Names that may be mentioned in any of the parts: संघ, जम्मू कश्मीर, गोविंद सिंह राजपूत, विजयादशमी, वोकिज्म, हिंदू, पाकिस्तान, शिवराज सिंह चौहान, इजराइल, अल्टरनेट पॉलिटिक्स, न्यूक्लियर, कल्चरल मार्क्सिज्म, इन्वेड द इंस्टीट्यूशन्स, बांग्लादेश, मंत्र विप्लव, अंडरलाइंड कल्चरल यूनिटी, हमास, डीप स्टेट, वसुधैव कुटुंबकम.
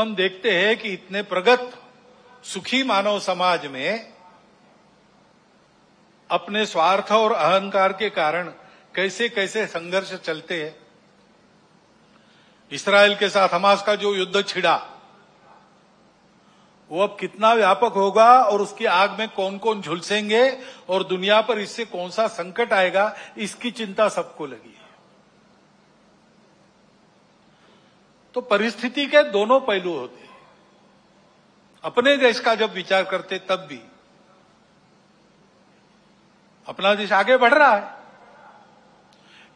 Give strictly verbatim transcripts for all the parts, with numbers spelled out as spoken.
हम देखते हैं कि इतने प्रगत सुखी मानव समाज में अपने स्वार्थ और अहंकार के कारण कैसे कैसे संघर्ष चलते हैं। इजराइल के साथ हमास का जो युद्ध छिड़ा वो अब कितना व्यापक होगा और उसकी आग में कौन कौन झुलसेंगे और दुनिया पर इससे कौन सा संकट आएगा, इसकी चिंता सबको लगी है। तो परिस्थिति के दोनों पहलू होते हैं। अपने देश का जब विचार करते तब भी अपना देश आगे बढ़ रहा है,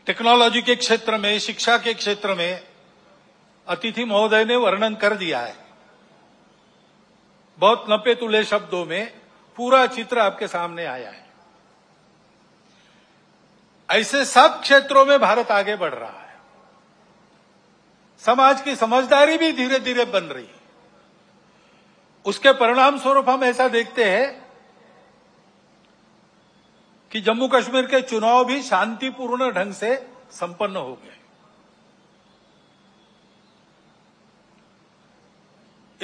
टेक्नोलॉजी के क्षेत्र में, शिक्षा के क्षेत्र में अतिथि महोदय ने वर्णन कर दिया है बहुत नपे तुले शब्दों में, पूरा चित्र आपके सामने आया है। ऐसे सब क्षेत्रों में भारत आगे बढ़ रहा है। समाज की समझदारी भी धीरे धीरे बन रही है। उसके परिणाम स्वरूप हम ऐसा देखते हैं कि जम्मू कश्मीर के चुनाव भी शांतिपूर्ण ढंग से संपन्न हो गए।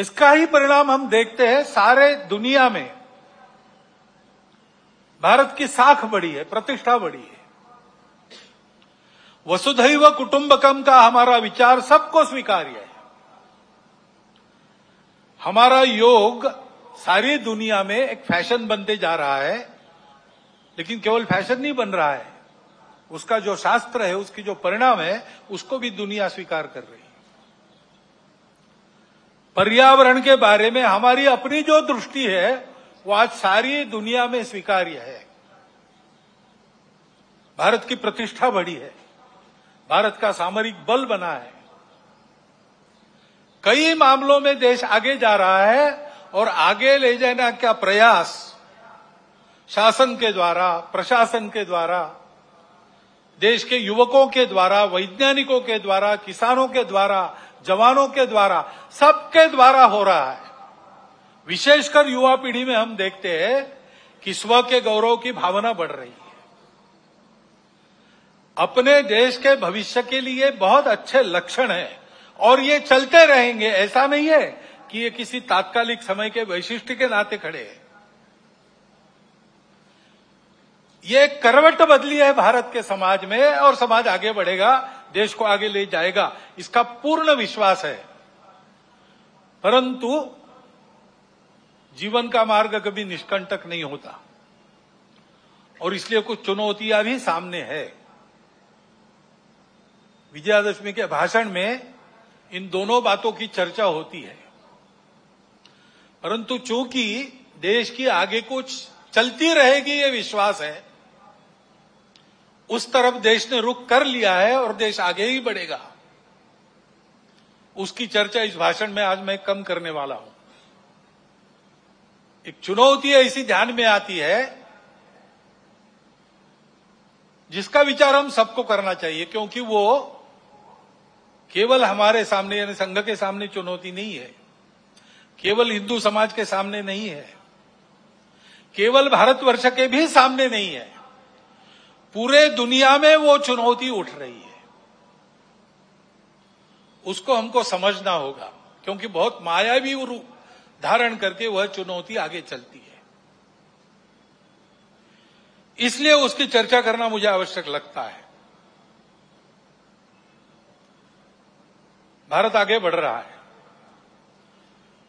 इसका ही परिणाम हम देखते हैं, सारे दुनिया में भारत की साख बढ़ी है, प्रतिष्ठा बढ़ी है। वसुधैव कुटुंबकम का हमारा विचार सबको स्वीकार्य है। हमारा योग सारी दुनिया में एक फैशन बनते जा रहा है, लेकिन केवल फैशन नहीं बन रहा है, उसका जो शास्त्र है, उसकी जो परिणाम है, उसको भी दुनिया स्वीकार कर रही है। पर्यावरण के बारे में हमारी अपनी जो दृष्टि है वो आज सारी दुनिया में स्वीकार्य है। भारत की प्रतिष्ठा बढ़ी है, भारत का सामरिक बल बना है, कई मामलों में देश आगे जा रहा है। और आगे ले जाने का प्रयास शासन के द्वारा, प्रशासन के द्वारा, देश के युवकों के द्वारा, वैज्ञानिकों के द्वारा, किसानों के द्वारा, जवानों के द्वारा, सबके द्वारा हो रहा है। विशेषकर युवा पीढ़ी में हम देखते हैं कि स्व के गौरव की भावना बढ़ रही है। अपने देश के भविष्य के लिए बहुत अच्छे लक्षण हैं और ये चलते रहेंगे। ऐसा नहीं है कि ये किसी तात्कालिक समय के वैशिष्ट्य के नाते खड़े हैं। ये करवट बदली है भारत के समाज में और समाज आगे बढ़ेगा, देश को आगे ले जाएगा, इसका पूर्ण विश्वास है। परंतु जीवन का मार्ग कभी निष्कंटक नहीं होता और इसलिए कुछ चुनौतियां भी सामने है। विजयादशमी के भाषण में इन दोनों बातों की चर्चा होती है, परंतु चूंकि देश की आगे कुछ चलती रहेगी ये विश्वास है, उस तरफ देश ने रुख कर लिया है और देश आगे ही बढ़ेगा। उसकी चर्चा इस भाषण में आज मैं कम करने वाला हूं। एक चुनौती ऐसी ध्यान में आती है जिसका विचार हम सबको करना चाहिए, क्योंकि वो केवल हमारे सामने यानी संघ के सामने चुनौती नहीं है, केवल हिंदू समाज के सामने नहीं है, केवल भारतवर्ष के भी सामने नहीं है, पूरे दुनिया में वो चुनौती उठ रही है। उसको हमको समझना होगा, क्योंकि बहुत मायावी रूप धारण करके वह चुनौती आगे चलती है, इसलिए उसकी चर्चा करना मुझे आवश्यक लगता है। भारत आगे बढ़ रहा है,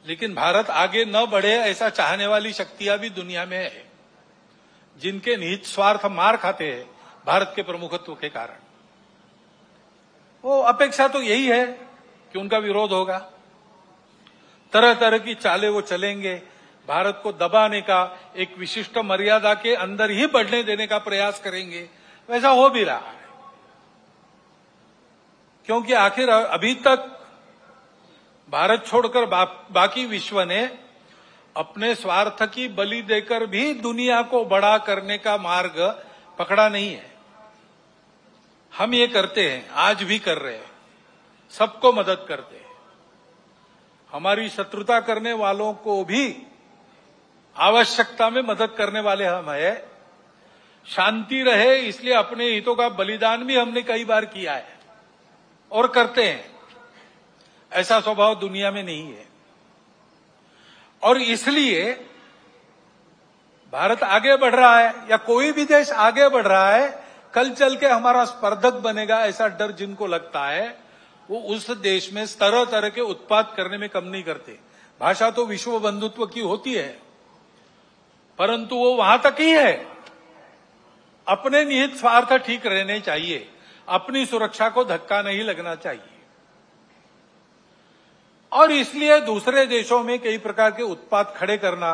लेकिन भारत आगे न बढ़े ऐसा चाहने वाली शक्तियां भी दुनिया में है, जिनके निहित स्वार्थ मार खाते हैं भारत के प्रमुखत्व के कारण। वो अपेक्षा तो यही है कि उनका विरोध होगा, तरह तरह की चालें वो चलेंगे, भारत को दबाने का, एक विशिष्ट मर्यादा के अंदर ही बढ़ने देने का प्रयास करेंगे। वैसा हो भी रहा है, क्योंकि आखिर अभी तक भारत छोड़कर बा, बाकी विश्व ने अपने स्वार्थ की बलि देकर भी दुनिया को बड़ा करने का मार्ग पकड़ा नहीं है। हम ये करते हैं, आज भी कर रहे हैं, सबको मदद करते हैं। हमारी शत्रुता करने वालों को भी आवश्यकता में मदद करने वाले हम हैं। शांति रहे इसलिए अपने हितों का बलिदान भी हमने कई बार किया है और करते हैं। ऐसा स्वभाव दुनिया में नहीं है, और इसलिए भारत आगे बढ़ रहा है या कोई भी देश आगे बढ़ रहा है, कल चल के हमारा स्पर्धक बनेगा ऐसा डर जिनको लगता है वो उस देश में तरह तरह के उत्पाद करने में कम नहीं करते। भाषा तो विश्व बंधुत्व की होती है, परंतु वो वहां तक ही है। अपने निहित स्वार्थ ठीक रहने चाहिए, अपनी सुरक्षा को धक्का नहीं लगना चाहिए, और इसलिए दूसरे देशों में कई प्रकार के उत्पाद खड़े करना,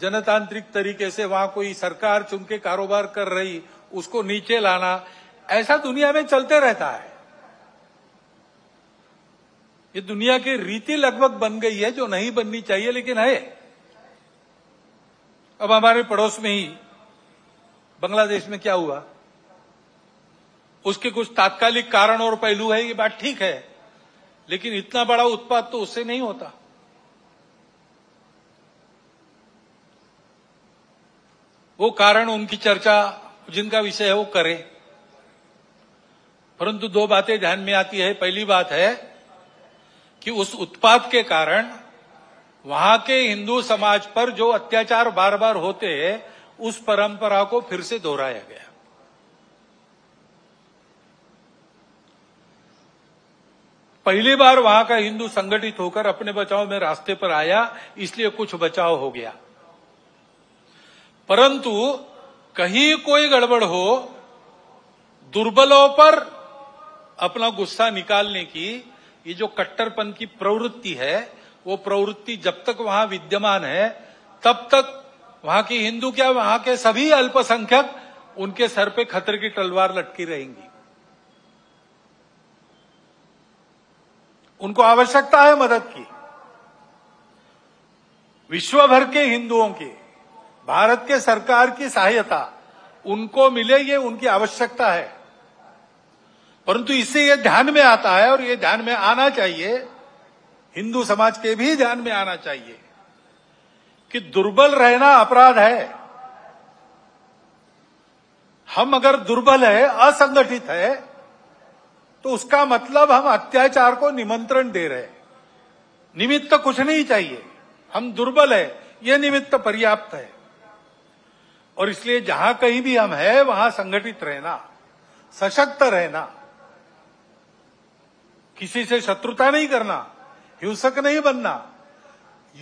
जनतांत्रिक तरीके से वहां कोई सरकार चुन के कारोबार कर रही उसको नीचे लाना, ऐसा दुनिया में चलते रहता है। ये दुनिया की रीति लगभग बन गई है जो नहीं बननी चाहिए, लेकिन है। अब हमारे पड़ोस में ही बांग्लादेश में क्या हुआ, उसके कुछ तात्कालिक कारण और पहलू है, ये बात ठीक है, लेकिन इतना बड़ा उत्पाद तो उससे नहीं होता। वो कारण उनकी चर्चा जिनका विषय है वो करे, परंतु दो बातें ध्यान में आती है। पहली बात है कि उस उत्पाद के कारण वहां के हिंदू समाज पर जो अत्याचार बार बार होते हैं उस परंपरा को फिर से दोहराया गया। पहली बार वहां का हिंदू संगठित होकर अपने बचाव में रास्ते पर आया, इसलिए कुछ बचाव हो गया, परंतु कहीं कोई गड़बड़ हो, दुर्बलों पर अपना गुस्सा निकालने की ये जो कट्टरपन की प्रवृत्ति है, वो प्रवृत्ति जब तक वहां विद्यमान है तब तक वहां की हिंदू क्या वहां के सभी अल्पसंख्यक उनके सर पे खतरे की तलवार लटकी रहेंगी। उनको आवश्यकता है मदद की, विश्व भर के हिंदुओं की भारत के सरकार की सहायता उनको मिले, ये उनकी आवश्यकता है, परंतु इससे ये ध्यान में आता है, और ये ध्यान में आना चाहिए, हिंदू समाज के भी ध्यान में आना चाहिए कि दुर्बल रहना अपराध है। हम अगर दुर्बल है, असंगठित है, तो उसका मतलब हम अत्याचार को निमंत्रण दे रहे हैं। निमित्त कुछ नहीं चाहिए, हम दुर्बल है, यह निमित्त पर्याप्त है, और इसलिए जहां कहीं भी हम है वहां संगठित रहना, सशक्त रहना, किसी से शत्रुता नहीं करना, हिंसक नहीं बनना,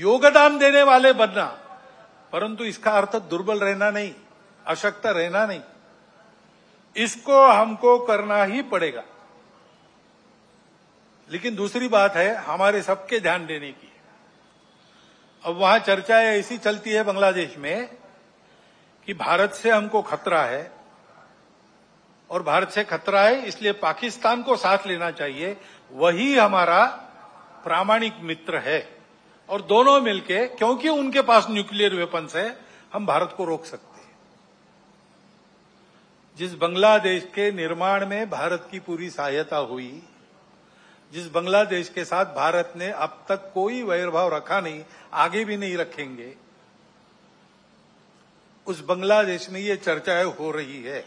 योगदान देने वाले बनना, परंतु इसका अर्थ दुर्बल रहना नहीं, अशक्त रहना नहीं, इसको हमको करना ही पड़ेगा। लेकिन दूसरी बात है हमारे सबके ध्यान देने की। अब वहां चर्चा ऐसी चलती है बांग्लादेश में कि भारत से हमको खतरा है, और भारत से खतरा है इसलिए पाकिस्तान को साथ लेना चाहिए, वही हमारा प्रामाणिक मित्र है, और दोनों मिलके, क्योंकि उनके पास न्यूक्लियर वेपन्स है, हम भारत को रोक सकते हैं। जिस बांग्लादेश के निर्माण में भारत की पूरी सहायता हुई, जिस बांग्लादेश के साथ भारत ने अब तक कोई वैरभाव रखा नहीं, आगे भी नहीं रखेंगे, उस बांग्लादेश में ये चर्चाएं हो रही है।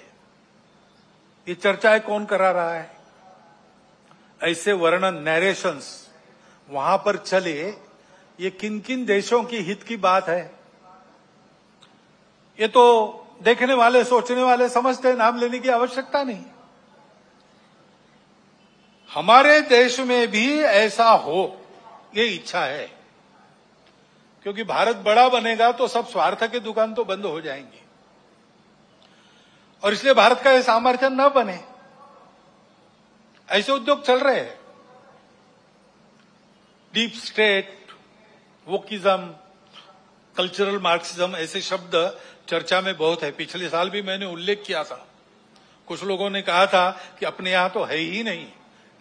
ये चर्चाएं कौन करा रहा है? ऐसे वर्णन, नरेशंस वहां पर चले, ये किन किन देशों की हित की बात है, ये तो देखने वाले, सोचने वाले समझते हैं, नाम लेने की आवश्यकता नहीं। हमारे देश में भी ऐसा हो, ये इच्छा है, क्योंकि भारत बड़ा बनेगा तो सब स्वार्थ के दुकान तो बंद हो जाएंगे, और इसलिए भारत का यह सामर्थ्य न बने, ऐसे उद्योग चल रहे हैं। डीप स्टेट, वोकिज्म, कल्चरल मार्क्सिज्म, ऐसे शब्द चर्चा में बहुत है। पिछले साल भी मैंने उल्लेख किया था, कुछ लोगों ने कहा था कि अपने यहां तो है ही नहीं।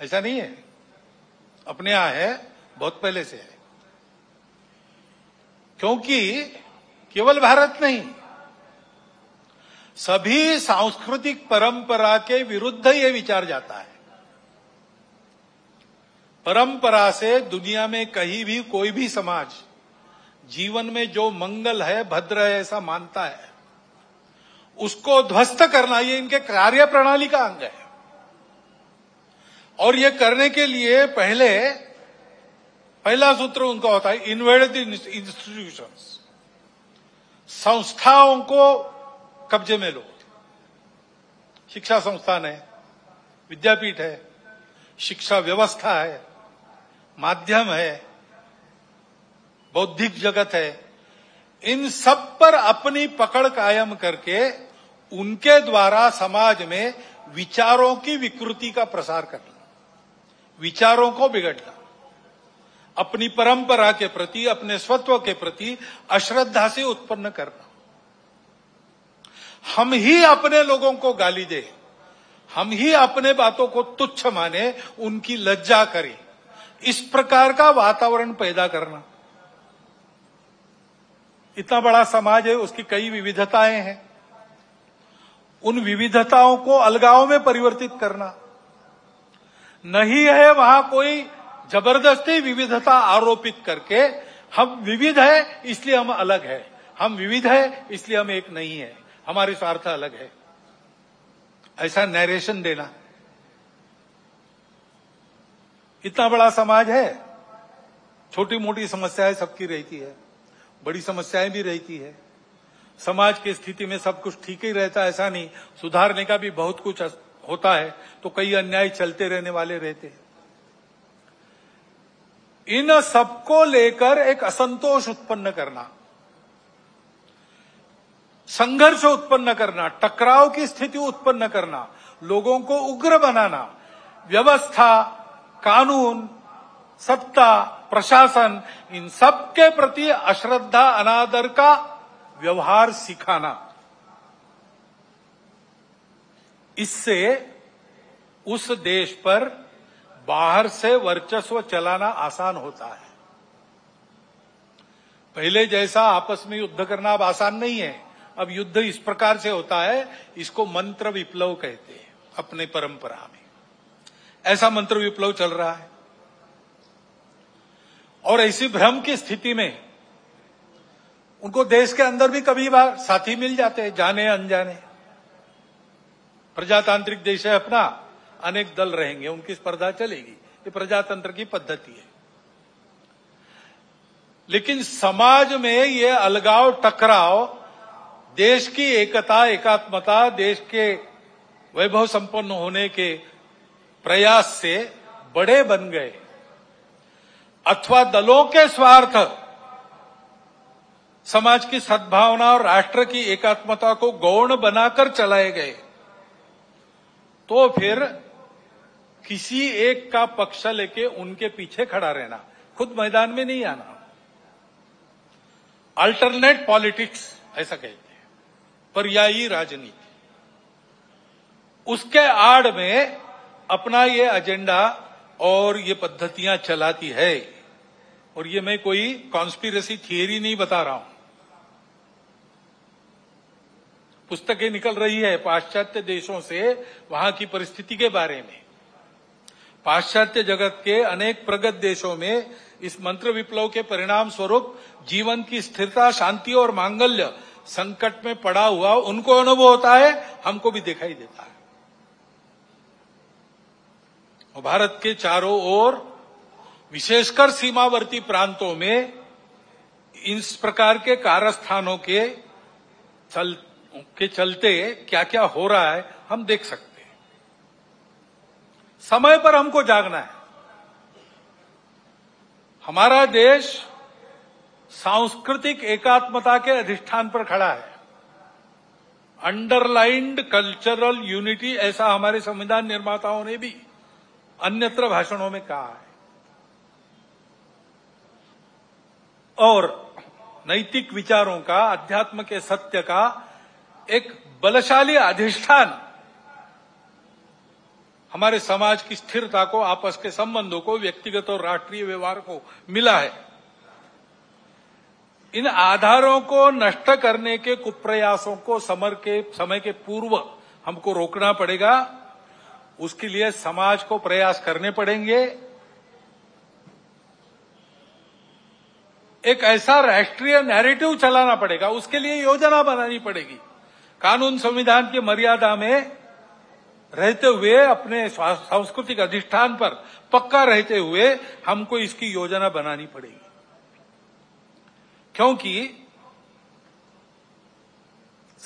ऐसा नहीं है, अपने यहां है, बहुत पहले से है, क्योंकि केवल भारत नहीं, सभी सांस्कृतिक परंपरा के विरुद्ध ये विचार जाता है। परंपरा से दुनिया में कहीं भी कोई भी समाज जीवन में जो मंगल है, भद्र है, ऐसा मानता है, उसको ध्वस्त करना ये इनके कार्य प्रणाली का अंग है, और ये करने के लिए पहले पहला सूत्र उनका होता है इन्वेड द इंस्टीट्यूशन्स, संस्थाओं को कब्जे में लो। शिक्षा संस्थान है, विद्यापीठ है, शिक्षा व्यवस्था है, माध्यम है, बौद्धिक जगत है, इन सब पर अपनी पकड़ कायम करके उनके द्वारा समाज में विचारों की विकृति का प्रसार करना, विचारों को बिगड़ना, अपनी परंपरा के प्रति, अपने स्वत्व के प्रति अश्रद्धा से उत्पन्न करना। हम ही अपने लोगों को गाली दें, हम ही अपने बातों को तुच्छ माने, उनकी लज्जा करें, इस प्रकार का वातावरण पैदा करना। इतना बड़ा समाज है, उसकी कई विविधताएं हैं, उन विविधताओं को अलगाव में परिवर्तित करना। नहीं है वहां कोई जबरदस्ती विविधता आरोपित करके हम विविध है इसलिए हम अलग है, हम विविध है इसलिए हम एक नहीं है, हमारी स्वार्थ अलग है, ऐसा नरेशन देना। इतना बड़ा समाज है, छोटी मोटी समस्याएं सबकी रहती है, बड़ी समस्याएं भी रहती है। समाज की स्थिति में सब कुछ ठीक ही रहता है ऐसा नहीं, सुधारने का भी बहुत कुछ होता है, तो कई अन्याय चलते रहने वाले रहते हैं। इन सबको लेकर एक असंतोष उत्पन्न करना, संघर्ष उत्पन्न करना, टकराव की स्थिति उत्पन्न करना, लोगों को उग्र बनाना, व्यवस्था, कानून, सत्ता, प्रशासन, इन सब के प्रति अश्रद्धा, अनादर का व्यवहार सिखाना। इससे उस देश पर बाहर से वर्चस्व चलाना आसान होता है। पहले जैसा आपस में युद्ध करना अब आसान नहीं है, अब युद्ध इस प्रकार से होता है, इसको मंत्र विप्लव कहते हैं। अपने परंपरा में ऐसा मंत्र विप्लव चल रहा है, और ऐसी भ्रम की स्थिति में उनको देश के अंदर भी कभी बार साथी मिल जाते हैं, जाने अनजाने। प्रजातांत्रिक देश है अपना, अनेक दल रहेंगे, उनकी स्पर्धा चलेगी, ये प्रजातंत्र की पद्धति है। लेकिन समाज में ये अलगाव, टकराव देश की एकता, एकात्मता, देश के वैभव संपन्न होने के प्रयास से बड़े बन गए, अथवा दलों के स्वार्थ समाज की सद्भावना और राष्ट्र की एकात्मता को गौण बनाकर चलाए गए, तो फिर किसी एक का पक्ष लेके उनके पीछे खड़ा रहना, खुद मैदान में नहीं आना। अल्टरनेट पॉलिटिक्स ऐसा कहते हैं, पर्यायी राजनीति। उसके आड़ में अपना ये एजेंडा और ये पद्धतियां चलाती है, और ये मैं कोई कॉन्स्पिरेसी थियरी नहीं बता रहा हूं। पुस्तकें निकल रही है पाश्चात्य देशों से, वहां की परिस्थिति के बारे में। पाश्चात्य जगत के अनेक प्रगत देशों में इस मंत्र विप्लव के परिणाम स्वरूप जीवन की स्थिरता, शांति और मांगल्य संकट में पड़ा हुआ उनको अनुभव होता है, हमको भी दिखाई देता है। भारत के चारों ओर विशेषकर सीमावर्ती प्रांतों में इस प्रकार के कारस्थानों के चल के चलते क्या क्या हो रहा है हम देख सकते हैं। समय पर हमको जागना है। हमारा देश सांस्कृतिक एकात्मता के अधिष्ठान पर खड़ा है। अंडरलाइंड कल्चरल यूनिटी ऐसा हमारे संविधान निर्माताओं ने भी अन्यत्र भाषणों में कहा है, और नैतिक विचारों का, अध्यात्म के सत्य का एक बलशाली अधिष्ठान हमारे समाज की स्थिरता को, आपस के संबंधों को, व्यक्तिगत और राष्ट्रीय व्यवहार को मिला है। इन आधारों को नष्ट करने के कुप्रयासों को समर के समय के पूर्व हमको रोकना पड़ेगा। उसके लिए समाज को प्रयास करने पड़ेंगे। एक ऐसा राष्ट्रीय नैरेटिव चलाना पड़ेगा, उसके लिए योजना बनानी पड़ेगी। कानून संविधान की मर्यादा में रहते हुए अपने सांस्कृतिक अधिष्ठान पर पक्का रहते हुए हमको इसकी योजना बनानी पड़ेगी, क्योंकि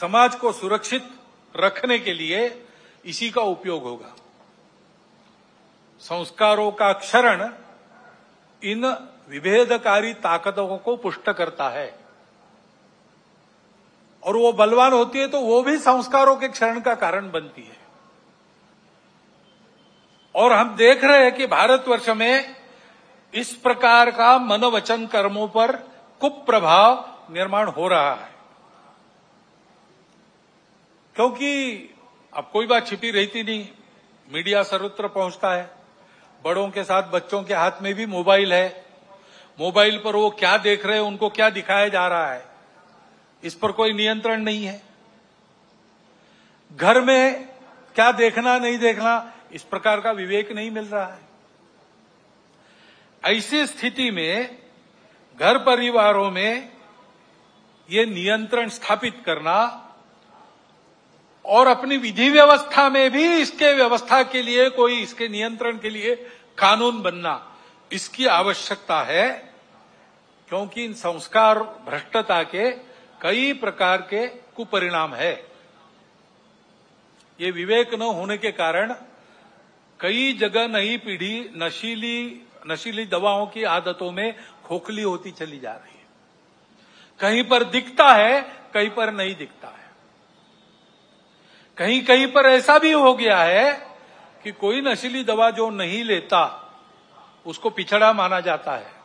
समाज को सुरक्षित रखने के लिए इसी का उपयोग होगा। संस्कारों का क्षरण इन विभेदकारी ताकतों को पुष्ट करता है और वो बलवान होती है तो वो भी संस्कारों के क्षरण का कारण बनती है। और हम देख रहे हैं कि भारतवर्ष में इस प्रकार का मनोवचन कर्मों पर कुप्रभाव निर्माण हो रहा है, क्योंकि अब कोई बात छिपी रहती नहीं, मीडिया सर्वत्र पहुंचता है। बड़ों के साथ बच्चों के हाथ में भी मोबाइल है, मोबाइल पर वो क्या देख रहे हैं, उनको क्या दिखाया जा रहा है, इस पर कोई नियंत्रण नहीं है। घर में क्या देखना नहीं देखना, इस प्रकार का विवेक नहीं मिल रहा है। ऐसी स्थिति में घर परिवारों में ये नियंत्रण स्थापित करना और अपनी विधि व्यवस्था में भी इसके व्यवस्था के लिए कोई इसके नियंत्रण के लिए कानून बनना, इसकी आवश्यकता है, क्योंकि इन संस्कार भ्रष्टता के कई प्रकार के कुपरिणाम है। ये विवेक न होने के कारण कई जगह नई पीढ़ी नशीली नशीली दवाओं की आदतों में खोखली होती चली जा रही है। कहीं पर दिखता है, कहीं पर नहीं दिखता है। कहीं कहीं पर ऐसा भी हो गया है कि कोई नशीली दवा जो नहीं लेता उसको पिछड़ा माना जाता है।